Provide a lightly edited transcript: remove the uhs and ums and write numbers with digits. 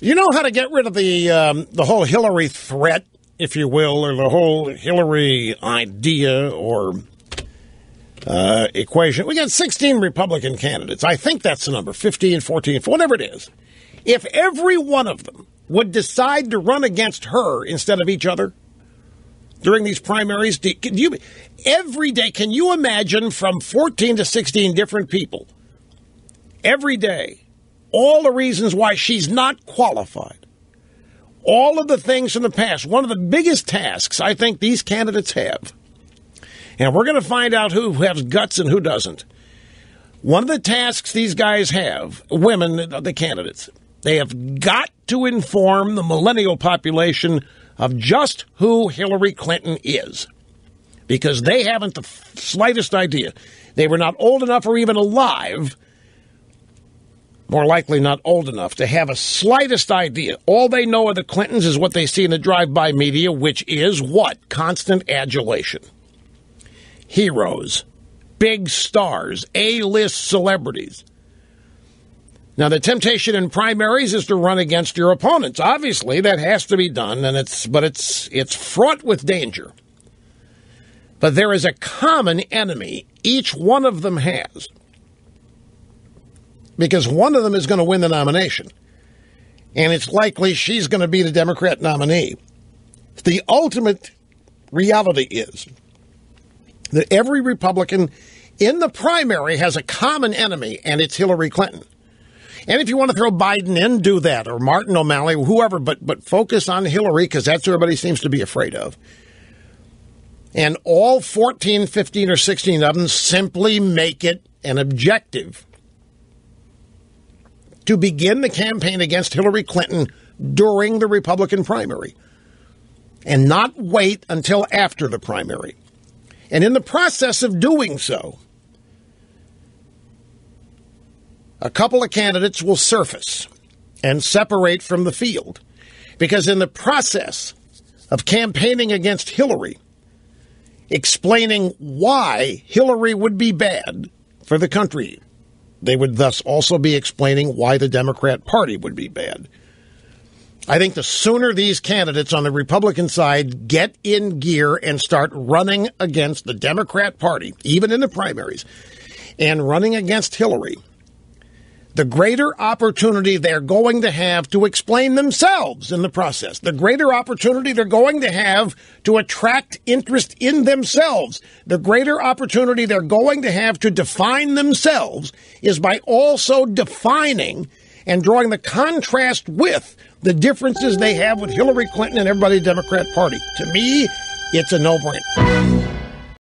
You know how to get rid of the whole Hillary threat, if you will, or the whole Hillary idea or equation. We got 16 Republican candidates. I think that's the number, 15, 14, whatever it is. If every one of them would decide to run against her instead of each other during these primaries, every day, can you imagine from 14 to 16 different people every day, all the reasons why she's not qualified, all of the things from the past? One of the biggest tasks I think these candidates have, and we're going to find out who has guts and who doesn't. One of the tasks these guys have, women, the candidates, they have got to inform the millennial population of just who Hillary Clinton is, because they haven't the slightest idea. They were not old enough or even alive, more likely not old enough, to have a slightest idea. All they know of the Clintons is what they see in the drive-by media, which is what? Constant adulation. Heroes, big stars, A-list celebrities. Now, the temptation in primaries is to run against your opponents. Obviously, that has to be done, and it's fraught with danger. But there is a common enemy each one of them has, because one of them is going to win the nomination, and it's likely she's going to be the Democrat nominee. The ultimate reality is that every Republican in the primary has a common enemy, and it's Hillary Clinton. And if you want to throw Biden in, do that, or Martin O'Malley, whoever, but focus on Hillary, because that's what everybody seems to be afraid of. And all 14, 15, or 16 of them, simply make it an objective to begin the campaign against Hillary Clinton during the Republican primary and not wait until after the primary. And in the process of doing so, a couple of candidates will surface and separate from the field, because in the process of campaigning against Hillary, explaining why Hillary would be bad for the country, they would thus also be explaining why the Democrat Party would be bad. I think the sooner these candidates on the Republican side get in gear and start running against the Democrat Party, even in the primaries, and running against Hillary, the greater opportunity they're going to have to explain themselves in the process, the greater opportunity they're going to have to attract interest in themselves, the greater opportunity they're going to have to define themselves is by also defining and drawing the contrast with the differences they have with Hillary Clinton and everybody in the Democrat Party. To me, it's a no-brainer.